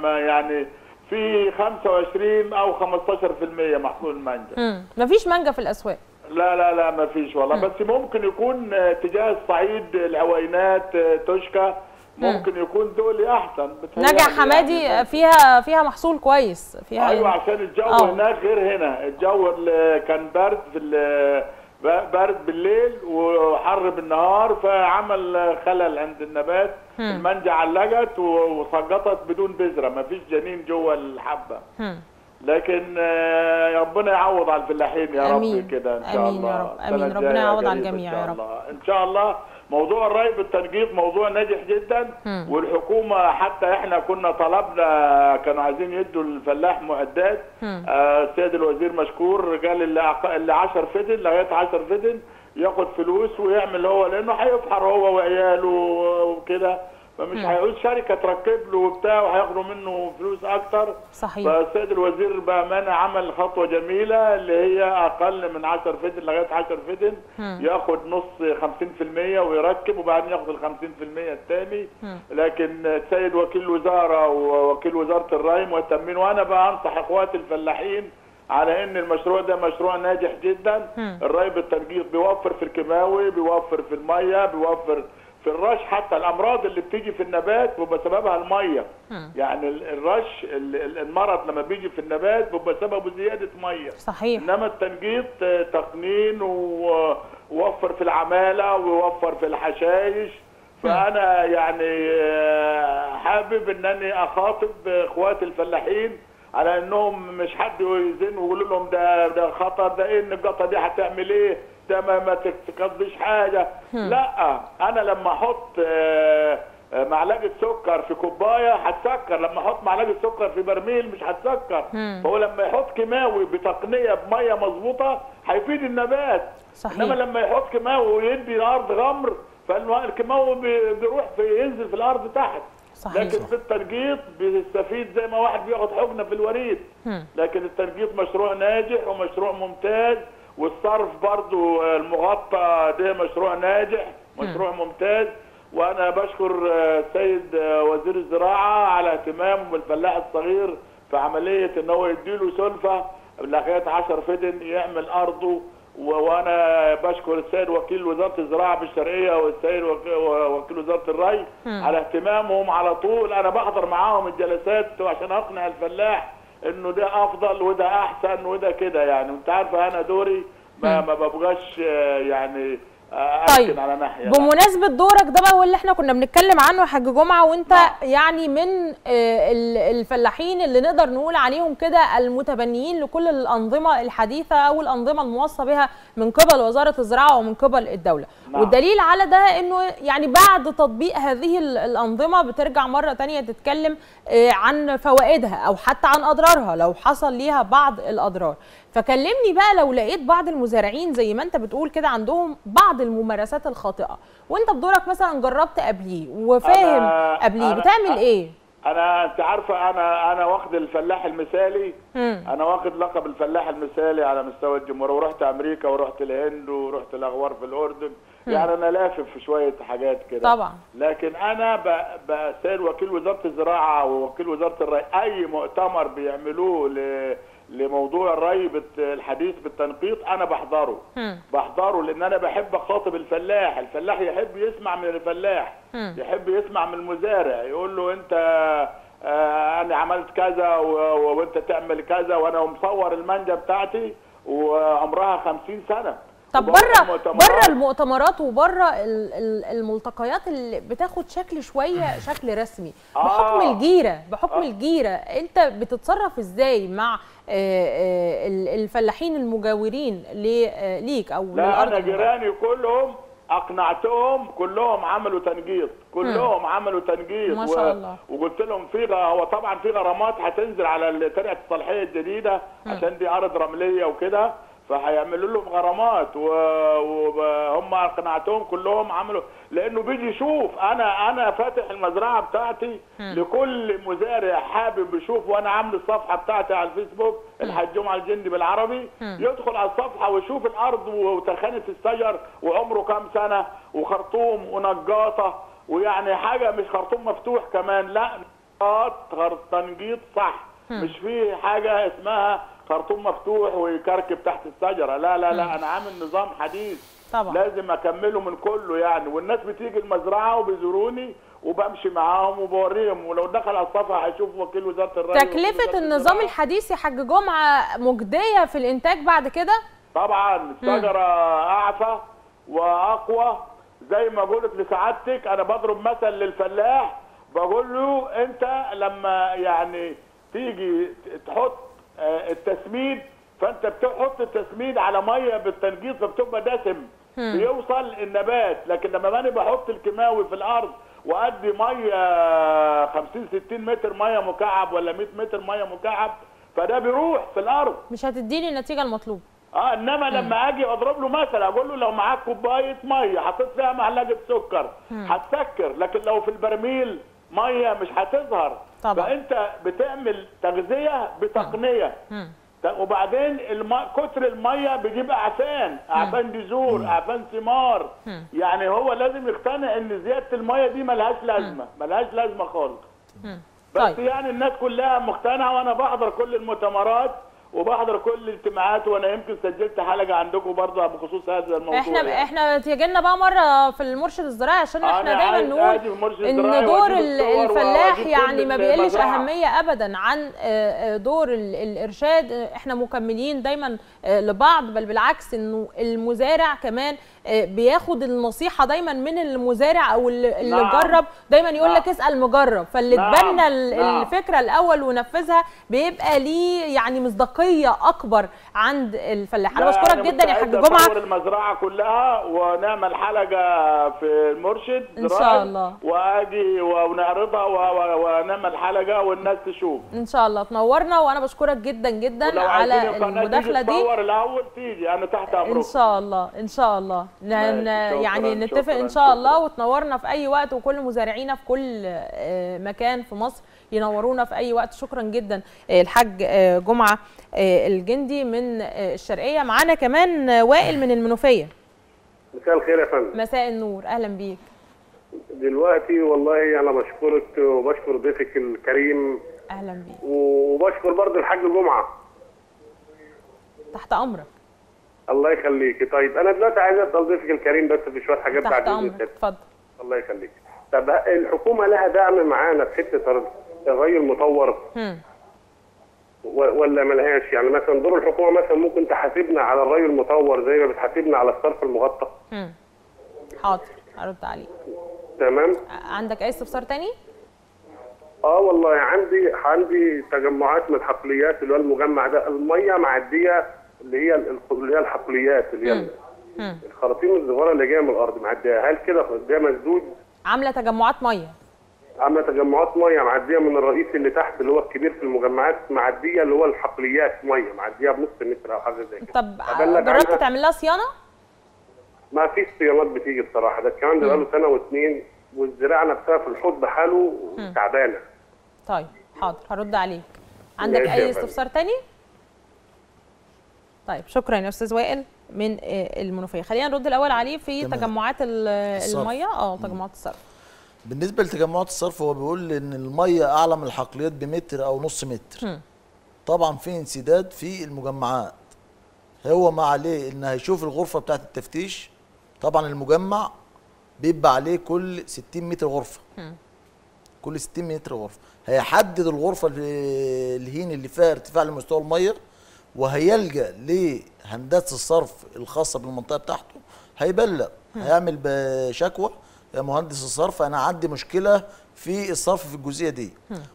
ما يعني في خمسة وعشرين او خمستاشر في المية محصول المانجا. ما فيش مانجا في الاسواق. لا لا لا ما فيش والله. مم. بس ممكن يكون اتجاه الصعيد، العوينات، توشكا، ممكن يكون دول احسن. نجع حمادي يعني فيها فيها محصول كويس فيها. ايوه يعني. عشان الجو أوه. هناك غير هنا. الجو كان برد في برد بالليل وحر بالنهار، فعمل خلل عند النبات. مم. المانجا علقت وسقطت بدون بذره، ما فيش جنين جوه الحبه. مم. لكن ربنا يعوض على الفلاحين يا رب كده ان شاء الله. امين يا رب. امين. ربنا يعوض على الجميع يا رب ان شاء الله. موضوع الري بالتنجيط موضوع ناجح جدا. م. والحكومه حتى احنا كنا طلبنا، كانوا عايزين يدوا الفلاح معدات. السيد آه الوزير مشكور قال اللي عشرة فدن لغايه عشرة فدن ياخد فلوس ويعمل هو، لانه هيفحر هو وعياله وكده، فمش هيعوز شركه تركب له وبتاع وهياخدوا منه فلوس اكتر. صحيح. فالسيد الوزير بامانه عمل خطوه جميله، اللي هي اقل من عشرة فدن لغايه عشرة فدن م. ياخد نص خمسين في المية ويركب، وبعدين ياخد ال خمسين في المية الثاني. لكن السيد وكيل الوزاره ووكيل وزاره الري مهتمين، وانا بقى انصح اخواتي الفلاحين على ان المشروع ده مشروع ناجح جدا. م. الري بالتنجيط بيوفر في الكيماوي، بيوفر في الميه، بيوفر في الرش، حتى الامراض اللي بتيجي في النبات بيبقى سببها الميه. م. يعني الرش المرض لما بيجي في النبات بيبقى سببه زياده ميه. صحيح. انما التنجيط تقنين ووفر في العماله ووفر في الحشائش. فانا يعني حابب انني اخاطب اخواتي الفلاحين على انهم مش حد يزن ويقول لهم ده ده خطر، ده ايه النجاطه دي هتعمل ايه، ده ما تقضيش حاجه. هم. لا انا لما احط معلقه سكر في كوبايه هتسكر، لما احط معلقه سكر في برميل مش هتسكر. فهو لما يحط كيماوي بتقنيه بميه مظبوطه هيفيد النبات. صحيح. انما لما يحط كيماوي ويدي الارض غمر فالكيماوي بيروح في ينزل في الارض تحت. صحيح. لكن في التنجيط بيستفيد زي ما واحد بياخد حقنه في الوريد. هم. لكن التنجيط مشروع ناجح ومشروع ممتاز، والصرف برضو المغطى ده مشروع ناجح، مشروع م. ممتاز. وانا بشكر السيد وزير الزراعه على اهتمامه بالفلاح الصغير في عمليه ان هو يديله سلفه لغايه عشرة فدن يعمل ارضه. وانا بشكر السيد وكيل وزاره الزراعه بالشرقيه والسيد وكيل وزاره الري م. على اهتمامهم على طول. انا بحضر معاهم الجلسات عشان اقنع الفلاح انه ده افضل وده احسن وده كده يعني. وانت عارفه انا دوري ما ما ببقاش يعني اكل. طيب. على ناحيه بمناسبه دورك ده بقى واللي احنا كنا بنتكلم عنه يا حاج جمعه، وانت لا. يعني من الفلاحين اللي نقدر نقول عليهم كده المتبنيين لكل الانظمه الحديثه او الانظمه الموصى بها من قبل وزاره الزراعه ومن قبل الدوله. لا. والدليل على ده انه يعني بعد تطبيق هذه الانظمه بترجع مره ثانيه تتكلم عن فوائدها او حتى عن اضرارها لو حصل ليها بعض الاضرار. فكلمني بقى لو لقيت بعض المزارعين زي ما انت بتقول كده عندهم بعض الممارسات الخاطئه، وانت بدورك مثلا جربت قبليه وفاهم قبليه، بتعمل ايه؟ انا انت عارفه انا انا واخد الفلاح المثالي، انا واخد لقب الفلاح المثالي على مستوى الجمهوريه، ورحت امريكا ورحت الهند ورحت الاغوار في الاردن، يعني انا لافف في شويه حاجات كده طبعا. لكن انا بسال وكيل وزاره الزراعه ووكيل وزاره الري اي مؤتمر بيعملوه ل لموضوع الري الحديث بالتنقيط انا بحضره م. بحضره لان انا بحب اخاطب الفلاح، الفلاح يحب يسمع من الفلاح م. يحب يسمع من المزارع، يقول له انت آه انا عملت كذا وانت تعمل كذا وانا مصور المانجا بتاعتي وعمرها خمسين سنة. طب بره بره المؤتمرات وبره الملتقيات اللي بتاخد شكل شويه شكل رسمي بحكم آه الجيره بحكم آه الجيره انت بتتصرف ازاي مع الفلاحين المجاورين ليك او للارض؟ لا انا جيراني كلهم اقنعتهم، كلهم عملوا تنجيط، كلهم م. عملوا تنجيط ما شاء الله. وقلت لهم في هو طبعا في غرامات هتنزل على ترعه الصالحيه الجديده عشان دي ارض رمليه وكده، فهيعملوا لهم غرامات، وهم اقنعتهم كلهم عملوا، لانه بيجي يشوف انا انا فاتح المزرعه بتاعتي لكل مزارع حابب يشوف، وانا عامل الصفحه بتاعتي على الفيسبوك الحاج جمعه الجندي بالعربي، يدخل على الصفحه ويشوف الارض وتخانه الشجر وعمره كام سنه وخرطوم ونجاطه، ويعني حاجه مش خرطوم مفتوح كمان، لا نجاط تنجيط صح، مش في حاجه اسمها خرطوم مفتوح ويكركب تحت الشجره، لا لا لا انا عامل نظام حديث طبعا لازم اكمله من كله يعني. والناس بتيجي المزرعه وبيزوروني وبمشي معاهم وبوريهم، ولو دخل على الصفحه هيشوف وكيل وزاره الري. تكلفه النظام الحديث يا حاج جمعه مجديه في الانتاج بعد كده؟ طبعا الشجره اعفى واقوى، زي ما قلت لسعادتك انا بضرب مثل للفلاح، بقول له انت لما يعني تيجي تحط التسميد فانت بتحط التسميد على ميه بالتنجيط فبتبقى دسم بيوصل النبات، لكن لما انا بحط الكيماوي في الارض وادي ميه خمسين ستين متر ميه مكعب ولا مية متر ميه مكعب فده بيروح في الارض، مش هتديني النتيجه المطلوبه. اه انما لما اجي اضرب له مثل اقول له لو معاك كوبايه ميه حطيت فيها معلقه سكر هتسكر، لكن لو في البرميل ميه مش هتظهر طبعا. فانت بتعمل تغذيه بتقنيه مم. وبعدين الم... كتر الميه بيجيب اعفان، اعفان جذور، اعفان ثمار، يعني هو لازم يقتنع ان زياده الميه دي ملهاش لازمه، ملهاش لازمه خالص. بس طيب. يعني الناس كلها مقتنعه، وانا بحضر كل المؤتمرات وبحضر كل الاجتماعات، وانا يمكن سجلت حلقه عندكم برضه بخصوص هذا الموضوع. احنا يعني. احنا تيجينا بقى مره في المرشد الزراعي عشان احنا دايما نقول ان دور الفلاح يعني ما بيقلش اهميه ابدا عن دور الارشاد، احنا مكملين دايما لبعض، بل بالعكس انه المزارع كمان بياخد النصيحه دايما من المزارع او اللي نعم. جرب دايما يقول نعم. لك اسال مجرب، فاللي نعم. تبنى الفكره الاول ونفذها بيبقى ليه يعني مصداقيه اكبر عند الفلاح. انا بشكرك جدا يا حاج جمعه. انا المزرعه كلها ونعمل حلقه في المرشد ان شاء الله، واجي ونعرضها ونعمل حلقه والناس تشوف ان شاء الله. تنورنا، وانا بشكرك جدا جدا على المداخله دي. تصور الاول تيجي انا تحت امرك ان شاء الله. ان شاء الله يعني نتفق ان شاء الله، وتنورنا في اي وقت، وكل مزارعينا في كل مكان في مصر ينورونا في اي وقت. شكرا جدا الحاج جمعه الجندي من الشرقيه. معانا كمان وائل من المنوفيه. مساء الخير يا فندم. مساء النور، اهلا بيك. دلوقتي والله انا بشكرك وبشكر ضيفك الكريم. اهلا بيك. وبشكر برضه الحاج جمعه. تحت امرك. الله يخليكي. طيب انا دلوقتي عايز اسال ضيفك الكريم بس في شويه حاجات بعد اذنك. اتفضل. الله يخليك. طب الحكومه لها دعم معانا في حته الري المطور؟ امم ولا ملهاش؟ يعني مثلا دور الحكومه مثلا ممكن تحاسبنا على الري المطور زي ما بتحاسبنا على الصرف المغطى. امم حاضر ارد عليك. تمام. عندك اي استفسار تاني؟ اه والله عندي عندي تجمعات من حقليات اللي هو المجمع ده، الميه معديه اللي هي اللي هي الحقليات اللي هي الخراطيم الصغيره اللي جايه من الارض معديه، هل كده ده مسدود؟ عامله تجمعات ميه. عامله تجمعات ميه معديه من الرئيس اللي تحت اللي هو الكبير في المجمعات، معديه اللي هو الحقليات ميه معديه بنص متر او حاجه زي كده. طب جربت تعمل لها صيانه؟ ما فيش صيانات بتيجي بصراحه، ده الكلام ده بقاله سنه واثنين، والزراعه نفسها في الحوض بحاله تعبانه. طيب حاضر هرد عليك. عندك اي استفسار تاني؟ طيب شكرا يا استاذ وائل من المنوفيه. خلينا نرد الاول عليه في تمام. تجمعات الميه اه تجمعات الصرف. بالنسبه لتجمعات الصرف هو بيقول ان الميه اعلى من الحقليات بمتر او نص متر. م. طبعا في انسداد في المجمعات. هو ما عليه ان هيشوف الغرفه بتاعت التفتيش. طبعا المجمع بيبقى عليه كل ستين متر غرفه. م. كل ستين متر غرفه. هيحدد الغرفه الهين اللي فيها ارتفاع لمستوى الميه، وهيلجأ لهندسه الصرف الخاصه بالمنطقه بتاعته، هيبلغ، هيعمل شكوى يا مهندس الصرف انا عندي مشكله في الصرف في الجزئيه دي.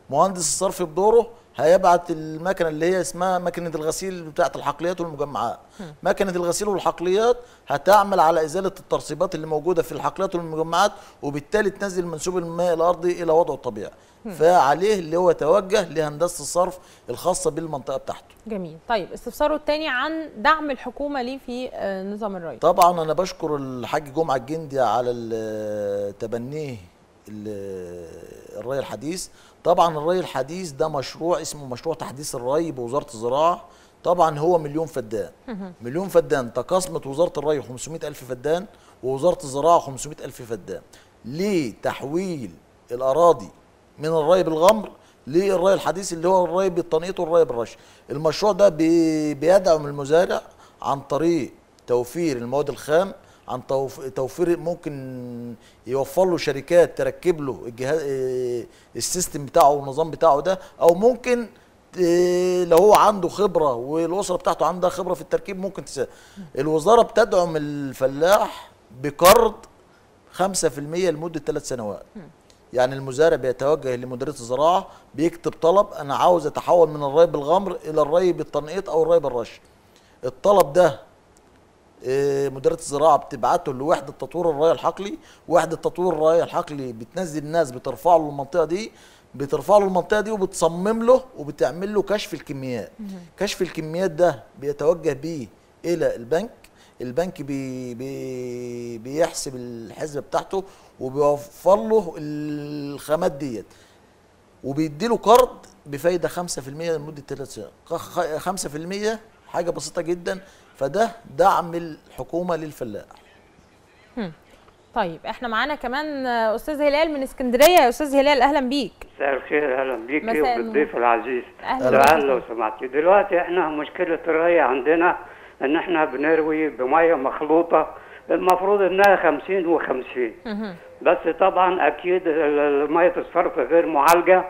مهندس الصرف بدوره هيبعت المكنه اللي هي اسمها مكنه الغسيل بتاعه الحقليات والمجمعات. مكنه الغسيل والحقليات هتعمل على ازاله الترسيبات اللي موجوده في الحقليات والمجمعات، وبالتالي تنزل منسوب الماء الارضي الى وضعه الطبيعي. فعليه اللي هو توجه لهندسه الصرف الخاصه بالمنطقه بتاعته. جميل. طيب استفساره الثاني عن دعم الحكومه ليه في نظام الري. طبعا انا بشكر الحاج جمعه الجندي على تبنيه الري الحديث. طبعا الري الحديث ده مشروع اسمه مشروع تحديث الري بوزاره الزراعه. طبعا هو مليون فدان. مليون فدان تقاسمت وزاره الري خمسمائة ألف فدان ووزاره الزراعه خمسمائة ألف فدان لتحويل الاراضي من الري بالغمر للري الحديث اللي هو الري بالتنقيط والري بالرش. المشروع ده بيدعم المزارع عن طريق توفير المواد الخام، عن توفير ممكن يوفر له شركات تركب له الجهاز السيستم بتاعه والنظام بتاعه ده، او ممكن لو هو عنده خبره والاسره بتاعته عندها خبره في التركيب ممكن تساعد. الوزاره بتدعم الفلاح بقرض خمسة بالمئة لمده ثلاث سنوات. يعني المزارع بيتوجه لمديريه الزراعه بيكتب طلب انا عاوز اتحول من الري بالغمر الى الري بالتنقيط او الري بالرش. الطلب ده مديريه الزراعه بتبعته لوحده تطوير الري الحقلي، وحده تطوير الري الحقلي بتنزل ناس بترفع له المنطقه دي، بترفع له المنطقه دي وبتصمم له وبتعمل له كشف الكميات. كشف الكميات ده بيتوجه بيه الى البنك، البنك بي بي بيحسب الحسبه بتاعته وبيوفر له الخامات ديت وبيديله قرض بفايده خمسة بالمئة لمده ثلاث سنين. خمسة بالمئة حاجه بسيطه جدا، فده دعم الحكومه للفلاح. طيب احنا معانا كمان استاذ هلال من اسكندريه. يا استاذ هلال اهلا بيك. مساء الخير. اهلا بيك وبالضيف العزيز. اهلا. لو سمحتي دلوقتي احنا مشكله الري عندنا ان احنا بنروي بميه مخلوطه المفروض انها خمسين وخمسين، بس طبعا اكيد ميه الصرف غير معالجه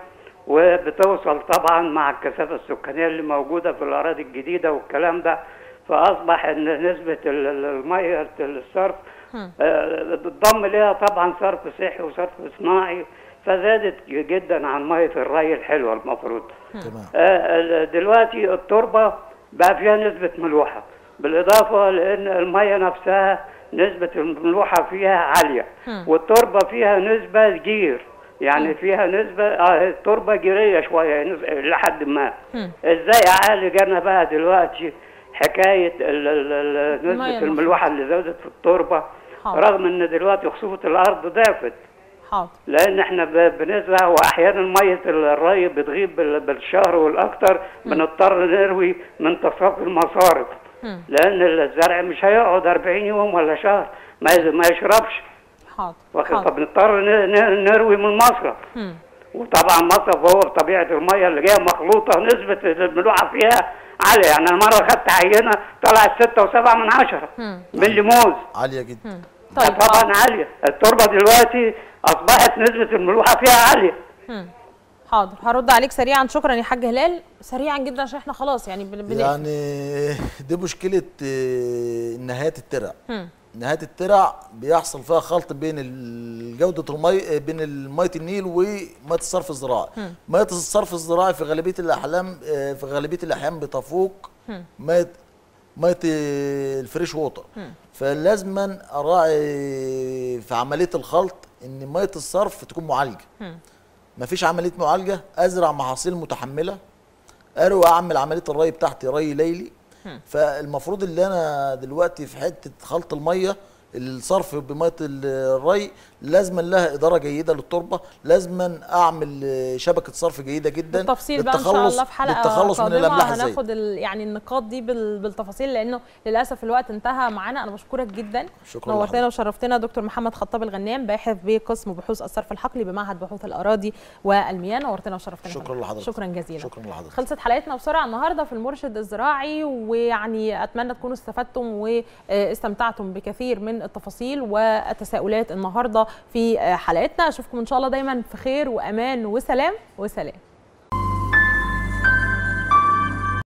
وبتوصل طبعا مع الكثافه السكانيه اللي موجوده في الاراضي الجديده والكلام ده، فاصبح ان نسبه الميه الصرف بتضم ليها طبعا صرف صحي وصرف صناعي، فزادت جدا عن ميه الري الحلوه المفروض. دلوقتي التربه بقى فيها نسبه ملوحه، بالاضافه لان الميه نفسها نسبه الملوحه فيها عاليه، والتربه فيها نسبه جير، يعني فيها نسبه آه التربه جيريه شويه لحد ما. ازاي اعالج انا بقى دلوقتي حكايه ال ال نسبه الملوحه اللي زادت في التربه؟ حاضر. رغم ان دلوقتي خصوبه الارض ضعفت. حاضر. لان احنا بنزرع واحيانا ميه الري بتغيب بالشهر والاكثر، بنضطر نروي من تصرف المصارف. مم. لان الزرع مش هيقعد أربعين يوم ولا شهر ما ما يشربش. حاضر. فبنضطر نروي من المصرف، وطبعا مصرف هو بطبيعه الميه اللي جايه مخلوطه نسبه الملوحه فيها عاليه. يعني انا مره خدت عينه طلعت ستة وسبعة من عشرة مللي موز، عاليه جدا. طيب طبعا عاليه التربه دلوقتي اصبحت نسبه الملوحه فيها عاليه. مم. حاضر هرد عليك سريعا. شكرا يا حاج هلال. سريعا جدا عشان احنا خلاص يعني بنقفل. يعني دي مشكله نهايات الترع. نهايات الترع بيحصل فيها خلط بين جوده المي بين ميه النيل وميه الصرف الزراعي. ميه الصرف الزراعي في غالبيه الاحلام في غالبيه الاحيان بتفوق ميه ميه الفريش ووتر، فلازما اراعي في عمليه الخلط ان ميه الصرف تكون معالجه. مفيش عمليه معالجه، ازرع محاصيل متحمله، اروي اعمل عمليه الري بتاعتي ري ليلي. فالمفروض اللي انا دلوقتي في حته خلط الميه الصرف بميه الري لازما لها اداره جيده للتربه، لازما اعمل شبكه صرف جيده جدا بالتفصيل بقى ان شاء الله في حلقه للتخلص من الاملاح. هناخد يعني النقاط دي بالتفاصيل لانه للاسف الوقت انتهى معانا. انا بشكرك جدا، نورتنا وشرفتنا دكتور محمد خطاب الغنام، باحث بقسم بحوث الصرف الحقلي بمعهد بحوث الاراضي والمياه. نورتنا وشرفتنا. شكرا لحضرتك. شكرا جزيلا. شكرا لحضرتك. خلصت حلقتنا بسرعه النهارده في المرشد الزراعي، ويعني اتمنى تكونوا استفدتم واستمتعتم بكثير من التفاصيل والتساؤلات النهارده في حلقتنا. اشوفكم ان شاء الله دايما في خير وامان وسلام وسلام.